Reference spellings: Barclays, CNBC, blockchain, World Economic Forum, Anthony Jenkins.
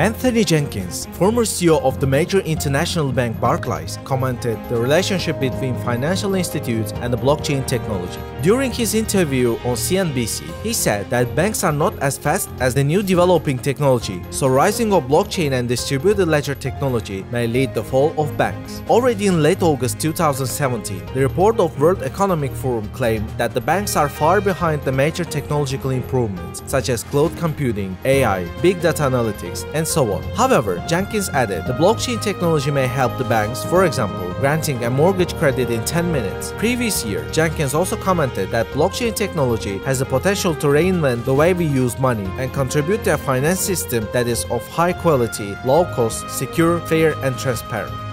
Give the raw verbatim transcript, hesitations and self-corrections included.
Anthony Jenkins, former C E O of the major international bank Barclays, commented the relationship between financial institutes and the blockchain technology. During his interview on C N B C, he said that banks are not as fast as the new developing technology, so rising of blockchain and distributed ledger technology may lead the fall of banks. Already in late August two thousand seventeen, the report of World Economic Forum claimed that the banks are far behind the major technological improvements such as cloud computing, A I, big data analytics, and so on. However, Jenkins added, the blockchain technology may help the banks, for example, granting a mortgage credit in ten minutes. Previous year, Jenkins also commented that blockchain technology has the potential to reinvent the way we use money and contribute to a finance system that is of high quality, low cost, secure, fair, and transparent.